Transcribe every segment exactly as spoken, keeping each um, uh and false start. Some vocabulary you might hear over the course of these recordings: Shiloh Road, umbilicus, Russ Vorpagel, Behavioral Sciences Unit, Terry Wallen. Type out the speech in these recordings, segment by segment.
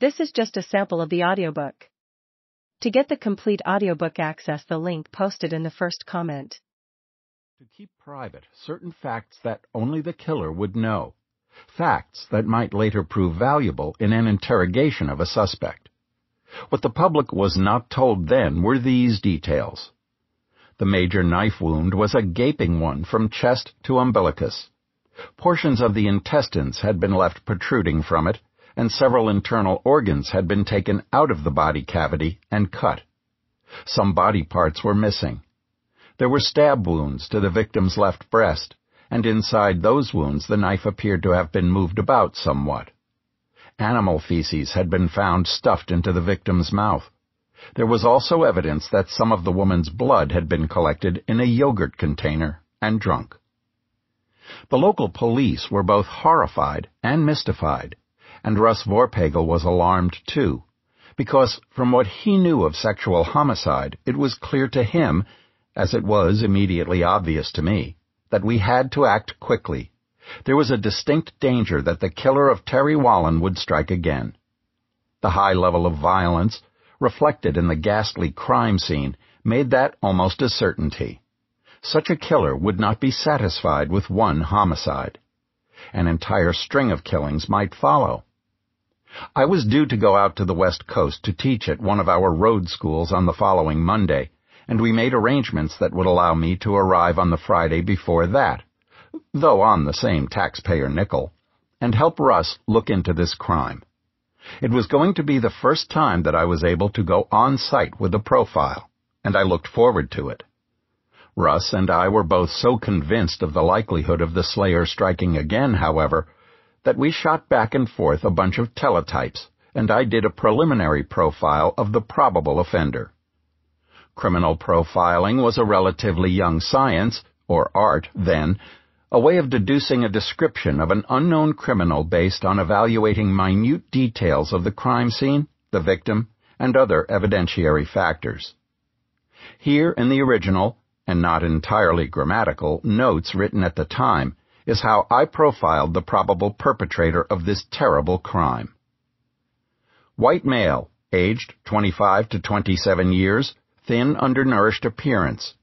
This is just a sample of the audiobook. To get the complete audiobook, access the link posted in the first comment. To keep private certain facts that only the killer would know. Facts that might later prove valuable in an interrogation of a suspect. What the public was not told then were these details. The major knife wound was a gaping one from chest to umbilicus. Portions of the intestines had been left protruding from it, and several internal organs had been taken out of the body cavity and cut. Some body parts were missing. There were stab wounds to the victim's left breast, and inside those wounds the knife appeared to have been moved about somewhat. Animal feces had been found stuffed into the victim's mouth. There was also evidence that some of the woman's blood had been collected in a yogurt container and drunk. The local police were both horrified and mystified, and Russ Vorpagel was alarmed too, because from what he knew of sexual homicide, it was clear to him, as it was immediately obvious to me, that we had to act quickly. There was a distinct danger that the killer of Terry Wallen would strike again. The high level of violence reflected in the ghastly crime scene made that almost a certainty. Such a killer would not be satisfied with one homicide. An entire string of killings might follow. I was due to go out to the West Coast to teach at one of our road schools on the following Monday, and we made arrangements that would allow me to arrive on the Friday before that, though on the same taxpayer nickel, and help Russ look into this crime. It was going to be the first time that I was able to go on-site with a profile, and I looked forward to it. Russ and I were both so convinced of the likelihood of the slayer striking again, however, that we shot back and forth a bunch of teletypes, and I did a preliminary profile of the probable offender. Criminal profiling was a relatively young science, or art then, a way of deducing a description of an unknown criminal based on evaluating minute details of the crime scene, the victim, and other evidentiary factors. Here in the original, and not entirely grammatical, notes written at the time is how I profiled the probable perpetrator of this terrible crime. White male, aged twenty-five to twenty-seven years, thin, undernourished appearance.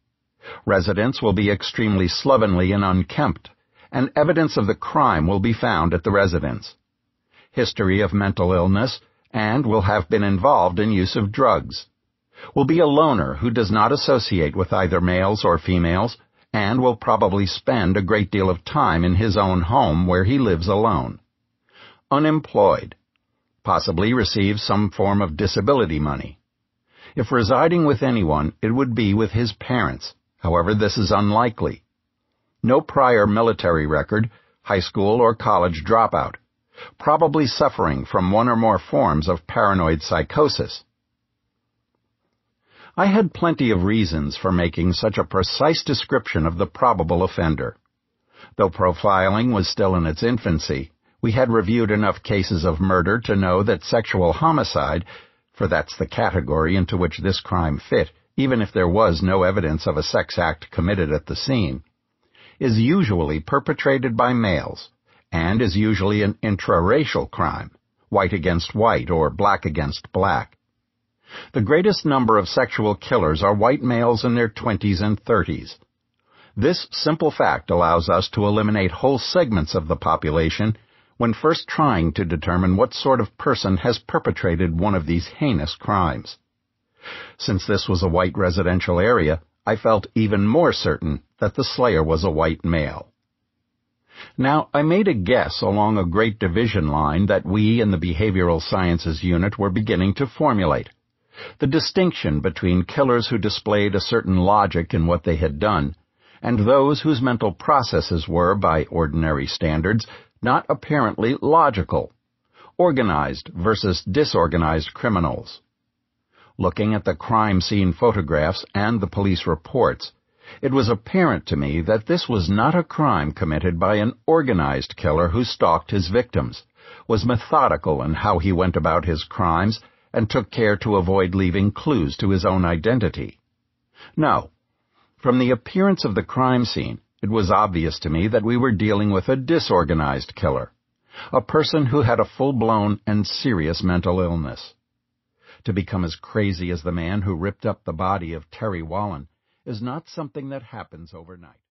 Residents will be extremely slovenly and unkempt, and evidence of the crime will be found at the residence. History of mental illness, and will have been involved in use of drugs. Will be a loner who does not associate with either males or females, and will probably spend a great deal of time in his own home where he lives alone. Unemployed. Possibly receives some form of disability money. If residing with anyone, it would be with his parents. However, this is unlikely. No prior military record, high school or college dropout. Probably suffering from one or more forms of paranoid psychosis. I had plenty of reasons for making such a precise description of the probable offender. Though profiling was still in its infancy, we had reviewed enough cases of murder to know that sexual homicide, for that's the category into which this crime fit, even if there was no evidence of a sex act committed at the scene, is usually perpetrated by males, and is usually an intraracial crime, white against white or black against black. The greatest number of sexual killers are white males in their twenties and thirties. This simple fact allows us to eliminate whole segments of the population when first trying to determine what sort of person has perpetrated one of these heinous crimes. Since this was a white residential area, I felt even more certain that the slayer was a white male. Now, I made a guess along a great division line that we in the Behavioral Sciences Unit were beginning to formulate. The distinction between killers who displayed a certain logic in what they had done, and those whose mental processes were, by ordinary standards, not apparently logical, organized versus disorganized criminals. Looking at the crime scene photographs and the police reports, it was apparent to me that this was not a crime committed by an organized killer who stalked his victims, was methodical in how he went about his crimes, and took care to avoid leaving clues to his own identity. No. From the appearance of the crime scene, it was obvious to me that we were dealing with a disorganized killer, a person who had a full-blown and serious mental illness. To become as crazy as the man who ripped up the body of Terry Wallen is not something that happens overnight.